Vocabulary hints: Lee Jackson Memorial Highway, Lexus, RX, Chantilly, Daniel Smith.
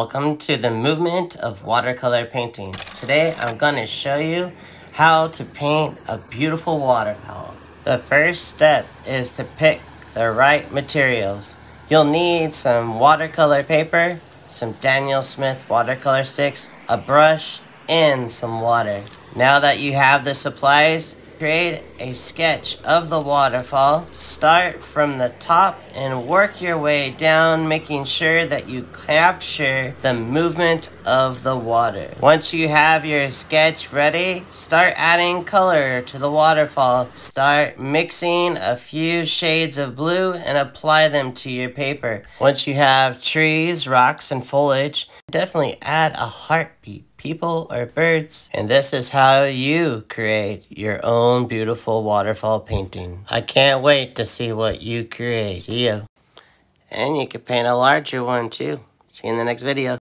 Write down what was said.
Welcome to the movement of watercolor painting. Today I'm going to show you how to paint a beautiful watercolor. The first step is to pick the right materials. You'll need some watercolor paper, some Daniel Smith watercolor sticks, a brush, and some water. Now that you have the supplies, create a sketch of the waterfall. Start from the top and work your way down, making sure that you capture the movement of the water. Once you have your sketch ready, start adding color to the waterfall. Start mixing a few shades of blue and apply them to your paper. Once you have trees, rocks, and foliage, definitely add a heartbeat, people, or birds. And this is how you create your own beautiful waterfall painting. I can't wait to see what you create. See ya. And you can paint a larger one too. See you in the next video.